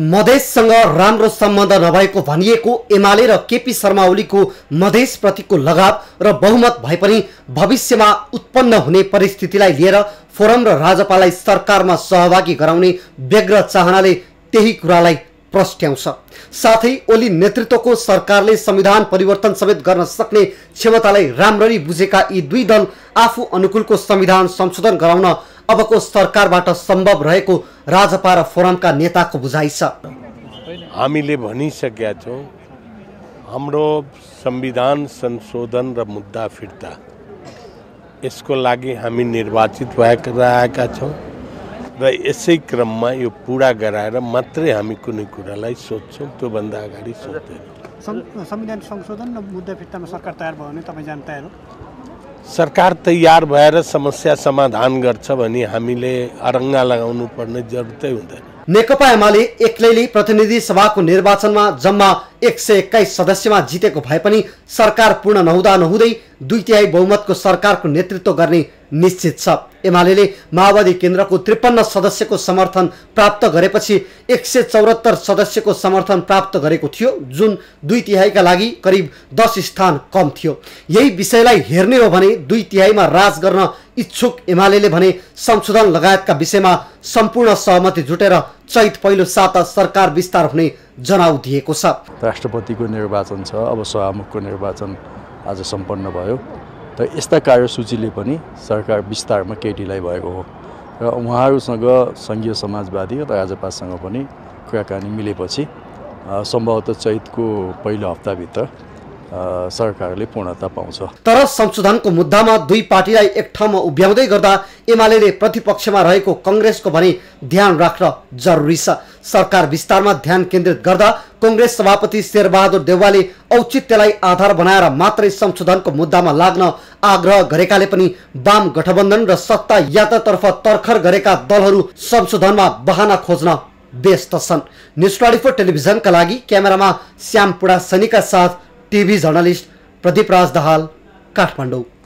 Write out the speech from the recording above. मधेससँग राम्रो सम्बन्ध नभएको भनिएको एमाले र केपी शर्मा ओलीको मधेस प्रतिको लगाव र बहुमत भए पनि भविष्यमा उत्पन्न हुने परिस्थितिलाई लिएर फोरम र राजपालाई सरकारमा सहभागी गराउने व्यग्र चाहनाले त्यही कुरालाई प्रस्ट्याउँछ। साथै ओली नेतृत्वको सरकारले संविधान परिवर्तन समेत गर्न सक्ने क्षमतालाई राम्ररी बुझेका यी दुई दल आफू अनुकूलको संविधान संशोधन गराउन अबको सरकारबाट सम्भव रहेको राजपा र फोरमका नेताको बुझाइ छ। हामीले भनिसकेका छौँ हाम्रो संविधान संशोधन र मुद्दा फिर्ता यसको लागि हामी निर्वाचित भएका छौँ र यसै क्रममा यो पूरा गराएर मात्रै हामी कुनै कुरालाई सोच्छौँ, त्योभन्दा अगाडि सोच्दैनौँ। संविधान संशोधन र मुद्दा फिर्तामा सरकार तयार भयो भने तपाई जान तयार हो? सरकार तैयार भएर समस्या समाधान गर्छ भनी हामीले अरङ्गा लगाउनु पर्ने जरुरतै हुँदैन। नेकपा एमाले एक्लैले प्रतिनिधि सभाको निर्वाचनमा जम्मा 121 सदस्यमा जितेको भए पनि सरकार पूर्ण नहुँदा नहुँदै दुई तिहाई बहुमतको सरकारको नेतृत्व गर्ने निश्चित छ। एमाले माओवादी केन्द्रको 53 सदस्यको समर्थन प्राप्त गरेपछि 174 सदस्यको समर्थन प्राप्त गरेको थियो, जुन दुई तिहाईका लागि करिब 10 स्थान कम थियो। यही विषयलाई हेर्ने हो भने दुई तिहाईमा राज गर्न इच्छुक एमाले भने संशोधन लगायतका विषयमा सम्पूर्ण सहमति जुटेर चैत पहिलो साता सरकार विस्तार हुने जनाउ दिएको छ। राष्ट्रपतिको निर्वाचन छ, अब सभामुखको निर्वाचन आज सम्पन्न भयो। त यस्ता कार्यसूचीले पनि सरकार विस्तारमा केटीलाई भएको हो र उहाँहरूसँग सङ्घीय समाजवादी र राजपासँग पनि कुराकानी मिलेपछि सम्भवतः चैतको पहिलो हप्ताभित्र सरकारले पूर्णता पाउँछ। तर संशोधनको मुद्दामा दुई पार्टीलाई एक ठाउँमा उभ्याउँदै गर्दा एमाले प्रतिपक्षमा रहेको कङ्ग्रेसको भने ध्यान राख्न जरुरी छ। सरकार विस्तारमा ध्यान केन्द्रित गर्दा कङ्ग्रेस सभापति शेरबहादुर देउवाले औचित्यलाई आधार बनाएर मात्रै संशोधनको मुद्दामा लाग्न आग्रह गरेकाले पनि वाम गठबन्धन र सत्ता यात्रातर्फ तर्खर गरेका दलहरू संशोधनमा बहाना खोज्न व्यस्त छन्। न्युज 24 टेलिभिजनका लागि क्यामेरामा श्याम पुडा सनीका साथ टीवी जर्नलिस्ट प्रदीप राज दाहाल, काठमाडौँ।